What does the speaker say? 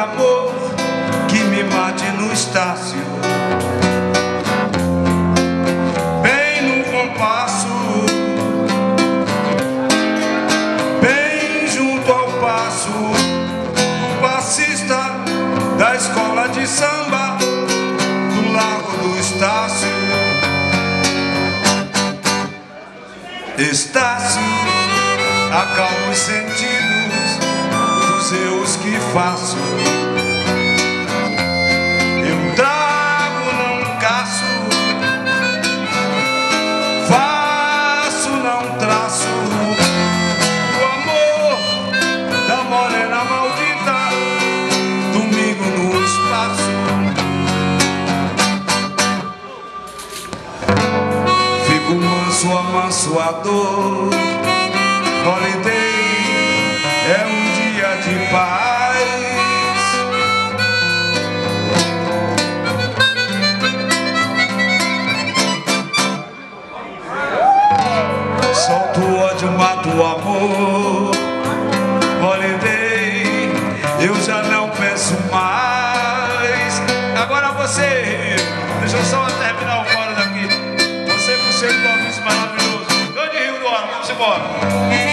amor que me mate no Estácio, bem no compasso, bem junto ao passo do passista da escola de samba do Lago do Estácio. Estácio, acalma os sentidos dos erros que faço. Eu trago, não caço, faço, não traço o amor da morena maldita, domingo no espaço. Fico manso, amanso a dor. Holiday é um dia de paz. Solto o ódio, mato o amor. Holiday, eu já não penso mais. Agora você, deixa eu só terminar o coro daqui. Você, por ser um noviço maravilhoso, grande Rio do Ar, vamos embora.